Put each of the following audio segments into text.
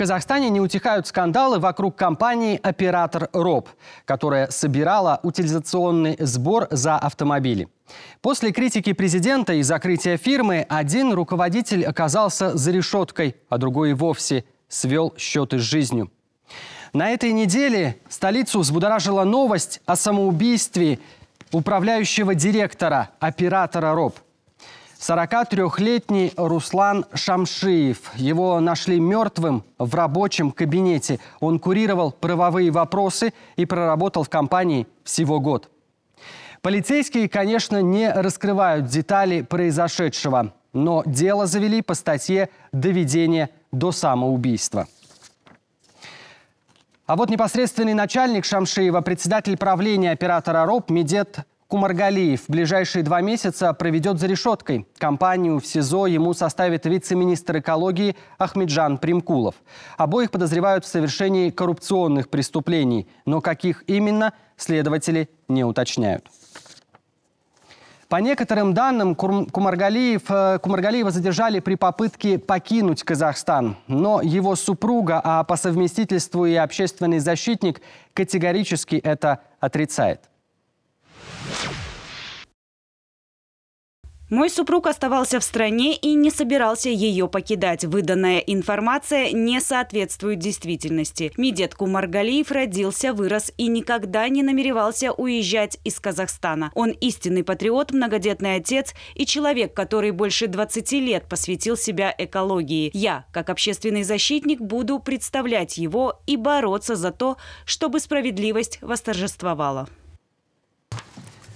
Казахстане не утихают скандалы вокруг компании «Оператор РОП», которая собирала утилизационный сбор за автомобили. После критики президента и закрытия фирмы один руководитель оказался за решеткой, а другой и вовсе свел счеты с жизнью. На этой неделе столицу взбудоражила новость о самоубийстве управляющего директора «Оператора РОП». 43-летний Руслан Шамшиев. Его нашли мертвым в рабочем кабинете. Он курировал правовые вопросы и проработал в компании всего год. Полицейские, конечно, не раскрывают детали произошедшего, но дело завели по статье «Доведение до самоубийства». А вот непосредственный начальник Шамшиева, председатель правления «Оператора РОП» Медет Кумаргалиев, в ближайшие 2 месяца проведет за решеткой. Компанию в СИЗО ему составит вице-министр экологии Ахмеджан Примкулов. Обоих подозревают в совершении коррупционных преступлений, но каких именно, следователи не уточняют. По некоторым данным, Кумаргалиева задержали при попытке покинуть Казахстан. Но его супруга, а по совместительству и общественный защитник, категорически это отрицает. Мой супруг оставался в стране и не собирался ее покидать. Выданная информация не соответствует действительности. Медет Кумаргалиев родился, вырос и никогда не намеревался уезжать из Казахстана. Он истинный патриот, многодетный отец и человек, который больше 20 лет посвятил себя экологии. Я, как общественный защитник, буду представлять его и бороться за то, чтобы справедливость восторжествовала.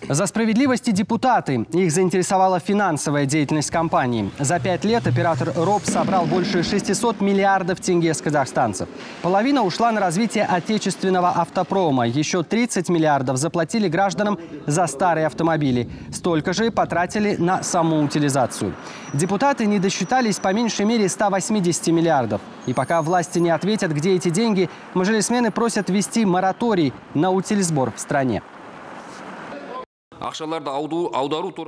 За справедливость и депутаты. Их заинтересовала финансовая деятельность компании. За 5 лет «Оператор РОП» собрал больше 600 миллиардов тенге с казахстанцев. Половина ушла на развитие отечественного автопрома. Еще 30 миллиардов заплатили гражданам за старые автомобили. Столько же потратили на самоутилизацию. Депутаты не досчитались по меньшей мере 180 миллиардов. И пока власти не ответят, где эти деньги, мажилисмены просят ввести мораторий на утилизбор в стране.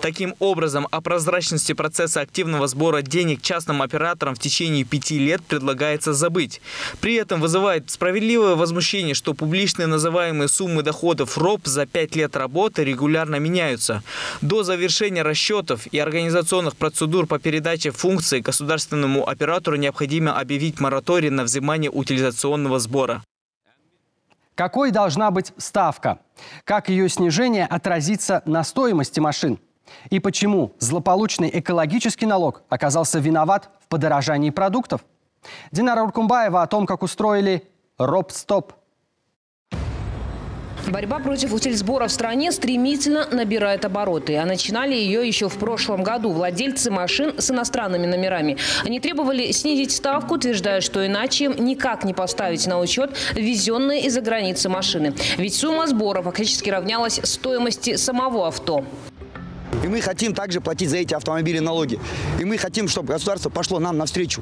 Таким образом, о прозрачности процесса активного сбора денег частным операторам в течение 5 лет предлагается забыть. При этом вызывает справедливое возмущение, что публичные называемые суммы доходов РОП за 5 лет работы регулярно меняются. До завершения расчетов и организационных процедур по передаче функций государственному оператору необходимо объявить мораторий на взимание утилизационного сбора. Какой должна быть ставка? Как ее снижение отразится на стоимости машин? И почему злополучный экологический налог оказался виноват в подорожании продуктов? Динара Уркумбаева о том, как устроили «РОП-стоп». Борьба против утильсбора в стране стремительно набирает обороты. А начинали ее еще в прошлом году владельцы машин с иностранными номерами. Они требовали снизить ставку, утверждая, что иначе им никак не поставить на учет ввезенные из-за границы машины. Ведь сумма сбора фактически равнялась стоимости самого авто. И мы хотим также платить за эти автомобили налоги. И мы хотим, чтобы государство пошло нам навстречу.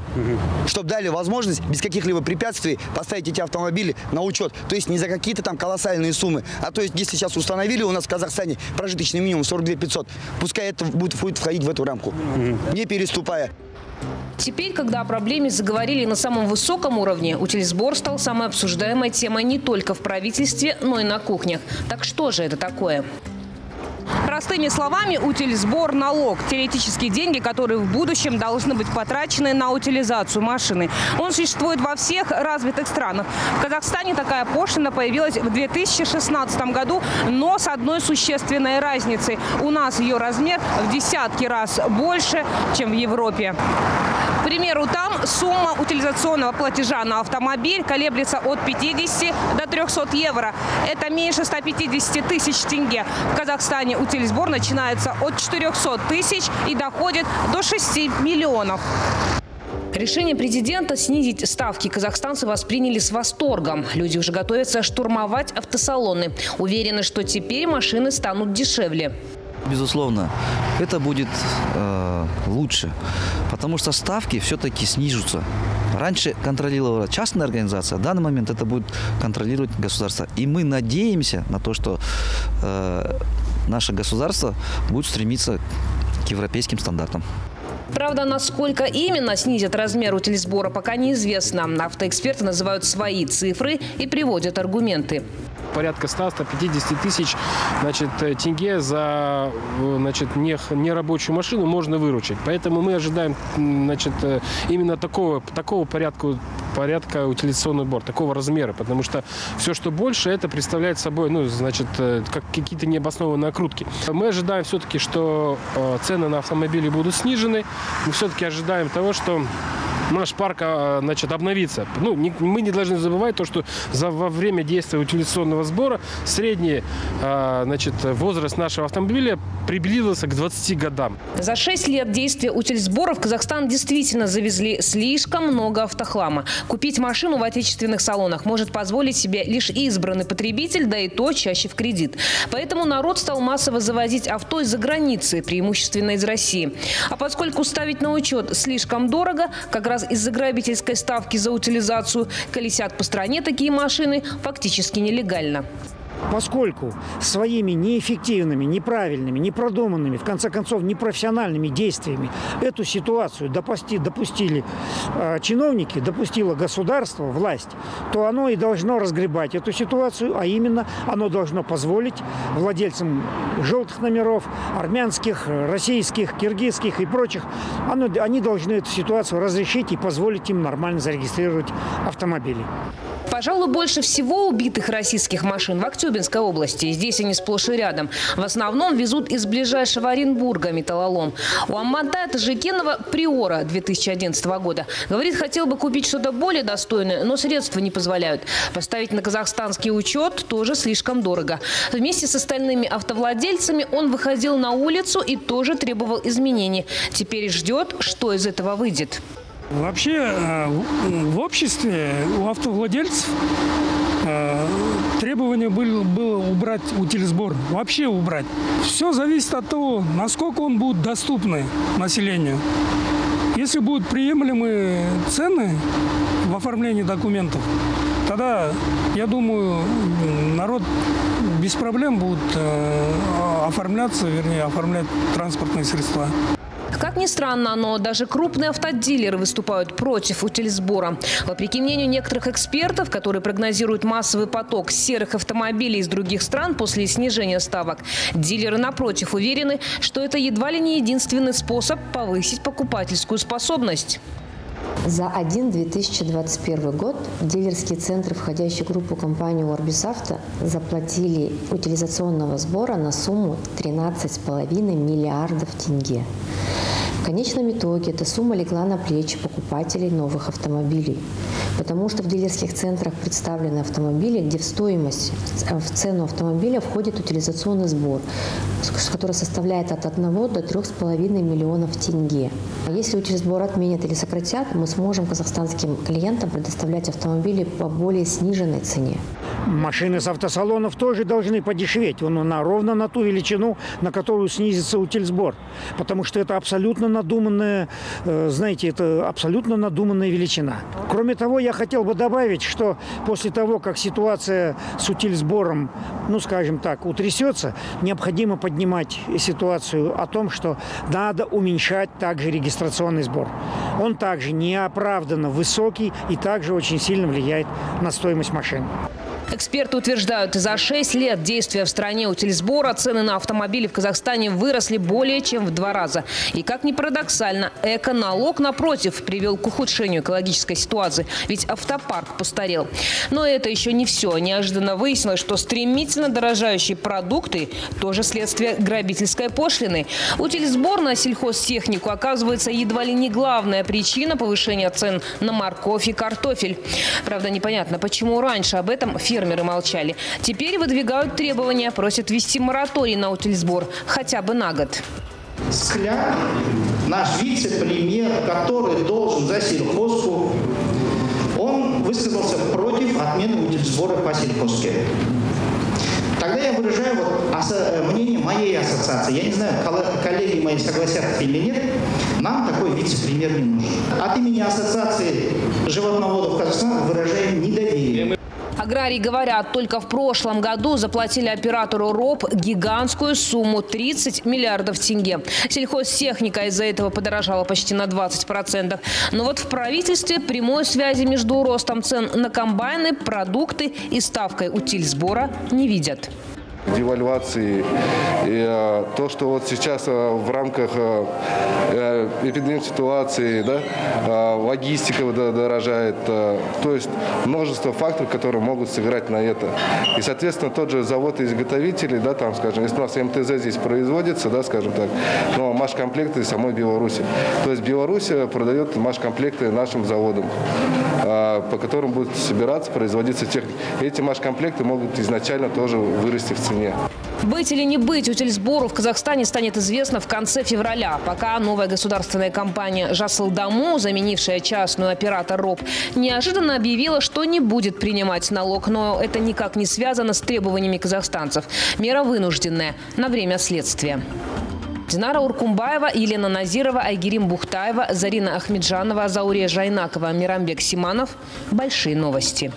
Чтобы дали возможность без каких-либо препятствий поставить эти автомобили на учет. То есть не за какие-то там колоссальные суммы. А то есть если сейчас установили у нас в Казахстане прожиточный минимум 42 500, пускай это будет входить в эту рамку, не переступая. Теперь, когда о проблеме заговорили на самом высоком уровне, утильсбор стал самой обсуждаемой темой не только в правительстве, но и на кухнях. Так что же это такое? Простыми словами, утильсбор – налог. Теоретические деньги, которые в будущем должны быть потрачены на утилизацию машины. Он существует во всех развитых странах. В Казахстане такая пошлина появилась в 2016 году, но с одной существенной разницей. У нас ее размер в десятки раз больше, чем в Европе. К примеру, там сумма утилизационного платежа на автомобиль колеблется от 50 до 300 евро. Это меньше 150 тысяч тенге. В Казахстане утильсбор начинается от 400 тысяч и доходит до 6 миллионов. Решение президента снизить ставки казахстанцы восприняли с восторгом. Люди уже готовятся штурмовать автосалоны. Уверены, что теперь машины станут дешевле. Безусловно, это будет лучше, потому что ставки все-таки снижутся. Раньше контролировала частная организация, в данный момент это будет контролировать государство. И мы надеемся на то, что наше государство будет стремиться к европейским стандартам. Правда, насколько именно снизят размер утильсбора, пока неизвестно. Автоэксперты называют свои цифры и приводят аргументы. Порядка 100-150 тысяч тенге за нерабочую машину можно выручить. Поэтому мы ожидаем именно такого порядка утилизационный борт, такого размера. Потому что все, что больше, это представляет собой как какие-то необоснованные окрутки. Мы ожидаем все-таки, что цены на автомобили будут снижены. Мы все-таки ожидаем того, что наш парк обновится. Мы не должны забывать то, что во время действия утилизационного сбора средний возраст нашего автомобиля приблизился к 20 годам. За 6 лет действия утильсбора в Казахстан действительно завезли слишком много автохлама. Купить машину в отечественных салонах может позволить себе лишь избранный потребитель, да и то чаще в кредит. Поэтому народ стал массово завозить авто из-за границы, преимущественно из России. А поскольку ставить на учет слишком дорого, как раз из-за грабительской ставки за утилизацию колесят по стране такие машины фактически нелегально. Поскольку своими неэффективными, неправильными, непродуманными, в конце концов, непрофессиональными действиями эту ситуацию допустили чиновники, допустило государство, власть, то оно и должно разгребать эту ситуацию, а именно оно должно позволить владельцам желтых номеров, армянских, российских, киргизских и прочих, они должны эту ситуацию разрешить и позволить им нормально зарегистрировать автомобили. Пожалуй, больше всего убитых российских машин в Актюбинской области. Здесь они сплошь и рядом. В основном везут из ближайшего Оренбурга металлолом. У Аммата Тажекенова приора 2011 года. Говорит, хотел бы купить что-то более достойное, но средства не позволяют. Поставить на казахстанский учет тоже слишком дорого. Вместе с остальными автовладельцами он выходил на улицу и тоже требовал изменений. Теперь ждет, что из этого выйдет. Вообще в обществе у автовладельцев требование было убрать утильсбор, вообще убрать. Все зависит от того, насколько он будет доступный населению. Если будут приемлемые цены в оформлении документов, тогда, я думаю, народ без проблем будет оформлять транспортные средства. Как ни странно, но даже крупные автодилеры выступают против утильсбора. Вопреки мнению некоторых экспертов, которые прогнозируют массовый поток серых автомобилей из других стран после снижения ставок, дилеры, напротив, уверены, что это едва ли не единственный способ повысить покупательскую способность. За 2021 год дилерские центры, входящие в группу компании OrbisAuto, заплатили утилизационного сбора на сумму 13,5 миллиардов тенге. В конечном итоге эта сумма легла на плечи покупателей новых автомобилей, потому что в дилерских центрах представлены автомобили, где в цену автомобиля входит утилизационный сбор, который составляет от 1 до 3,5 миллионов тенге. Если утильсбор отменят или сократят, мы сможем казахстанским клиентам предоставлять автомобили по более сниженной цене. Машины с автосалонов тоже должны подешеветь, ровно на ту величину, на которую снизится утильсбор, потому что это абсолютно надуманная, это абсолютно надуманная величина. Кроме того, я хотел бы добавить, что после того, как ситуация с утильсбором, утрясется, необходимо поднимать ситуацию о том, что надо уменьшать также регистрационный сбор. Он также неоправданно высокий и также очень сильно влияет на стоимость машин. Эксперты утверждают, за 6 лет действия в стране утильсбора цены на автомобили в Казахстане выросли более чем в 2 раза. И, как ни парадоксально, эко-налог, напротив, привел к ухудшению экологической ситуации, ведь автопарк постарел. Но это еще не все. Неожиданно выяснилось, что стремительно дорожающие продукты – тоже следствие грабительской пошлины. Утильсбор на сельхозтехнику оказывается едва ли не главная причина повышения цен на морковь и картофель. Правда, непонятно, почему раньше об этом фермеры молчали. Теперь выдвигают требования, просят ввести мораторий на утильсбор хотя бы на год. Скляр, наш вице-премьер, который должен за сельхозку, он высказался против отмены утильсбора по сельхозке. Тогда я выражаю мнение моей ассоциации. Я не знаю, коллеги мои согласятся или нет, нам такой вице-премьер не нужен. От имени Ассоциации животноводов Казахстана выражаем недоверие. Аграрии говорят, только в прошлом году заплатили оператору РОП гигантскую сумму – 30 миллиардов тенге. Сельхозтехника из-за этого подорожала почти на 20%. Но вот в правительстве прямой связи между ростом цен на комбайны, продукты и ставкой утиль сбора не видят. Девальвации. И то, что вот сейчас в рамках эпидемии ситуации, логистика дорожает, то есть множество факторов, которые могут сыграть на это. И, соответственно, тот же завод изготовителей, там, скажем, если у нас МТЗ здесь производится, скажем так, но машкомплекты из самой Беларуси. То есть Беларусь продает машкомплекты нашим заводам, по которым будут собираться, производиться техника. Эти машкомплекты могут изначально тоже вырасти в цене. Быть или не быть утильсбору в Казахстане станет известно в конце февраля. Пока новая государственная компания «Жаслдаму», заменившая частную оператор РОП, неожиданно объявила, что не будет принимать налог. Но это никак не связано с требованиями казахстанцев. Мера вынужденная на время следствия. Динара Уркумбаева, Елена Назирова, Айгерим Бухтаева, Зарина Ахмеджанова, Заурия Жайнакова, Мирамбек Симанов. Большие новости.